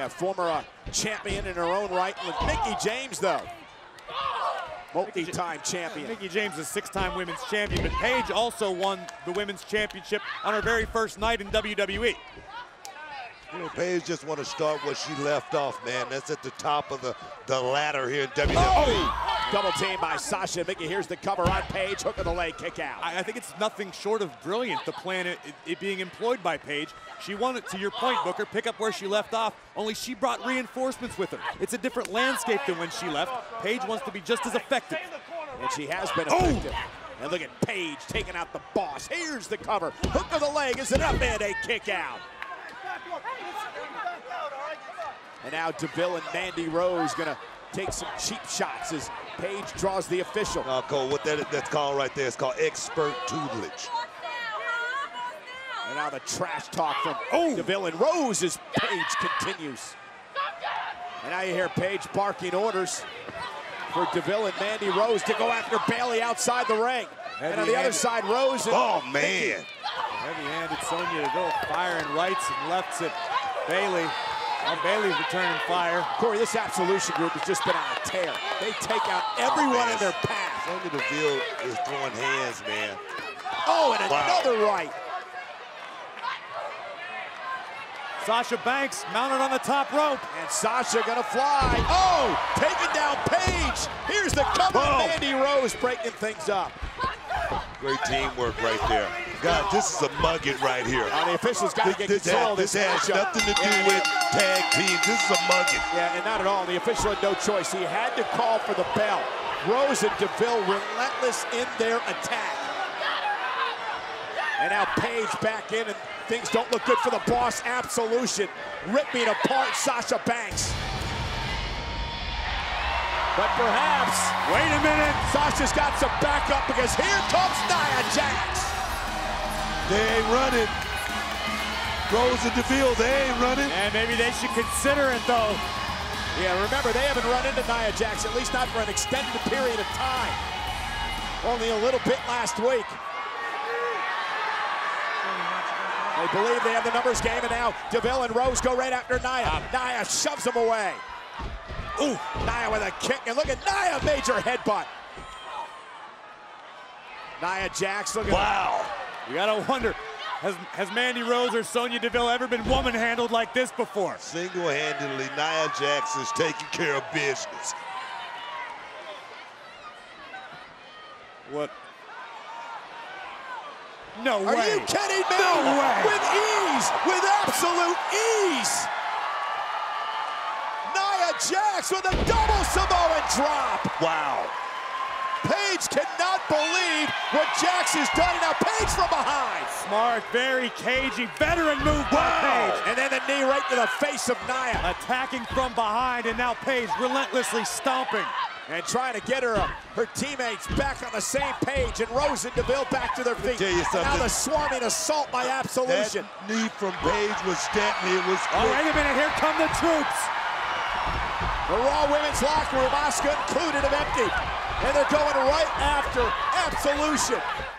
Sonya, former champion in her own right, with Mickie James, though. Multi-time champion. Mickie James is a 6-time women's champion, but Paige also won the women's championship on her very first night in WWE. You know, Paige just want to start where she left off, man. That's at the top of the ladder here in WWE. Oh! Double team by Sasha. Mickie, here's the cover on Paige. Hook of the leg, kick out. I think it's nothing short of brilliant, the plan it being employed by Paige. She wanted, to your point, Booker, pick up where she left off, only she brought reinforcements with her. It's a different landscape than when she left. Paige wants to be just as effective. And she has been effective. Oh! And look at Paige taking out the boss. Here's the cover. Hook of the leg is an up and a kick out. And now Deville and Mandy Rose gonna take some cheap shots as Paige draws the official. Cole, what that's called right there, it's called expert tutelage. And now the trash talk from Deville and Rose as Paige continues. And now you hear Paige barking orders for Deville and Mandy Rose to go after Bayley outside the ring. And on the other side, Rose and Mickie. Heavy-handed Sonya Deville firing rights and lefts at Bayley. And Bayley's returning fire. Corey, this Absolution group has just been on a tear. They take out everyone in their path. Sonya Deville is throwing hands, man. Oh, and another right. Sasha Banks mounted on the top rope. And Sasha gonna fly. Oh, taking down Paige. Here's the cover. Mandy Rose breaking things up. Great teamwork right there. God, this is a mugging right here. The officials got to get control of this matchup. This has nothing to do with tag teams. This is a mugging. Yeah, and not at all. The official had no choice. He had to call for the bell. Rose and Deville relentless in their attack. And now Paige back in, and things don't look good for the boss. Absolution ripping apart Sasha Banks. But perhaps, wait a minute, Sasha's got some backup because here comes Nia Jax. They ain't running. Rose and Deville, they ain't running. And maybe they should consider it, though. Yeah, remember, they haven't run into Nia Jax, at least not for an extended period of time. Only a little bit last week. They believe they have the numbers game, and now Deville and Rose go right after Nia. Nia shoves them away. Ooh, Nia with a kick, and look at Nia, major headbutt. Nia Jax, look at that. You gotta wonder, has Mandy Rose or Sonya Deville ever been woman-handled like this before? Single-handedly, Nia Jax is taking care of business. What? No way. Are you kidding me? No way. With ease, with absolute ease. Jax with a double Samoan drop. Wow. Paige cannot believe what Jax has done. Now Paige from behind. Smart, very cagey, veteran move by Paige. And then the knee right to the face of Nia. Attacking from behind, and now Paige relentlessly stomping. And trying to get her teammates back on the same page, and Rose and Deville back to their feet. Now the swarming assault by Absolution. That knee from Paige was deadly. It was quick. Oh, wait a minute, here come the troops. The Raw women's locker room, Asuka included, of empty. And they're going right after Absolution.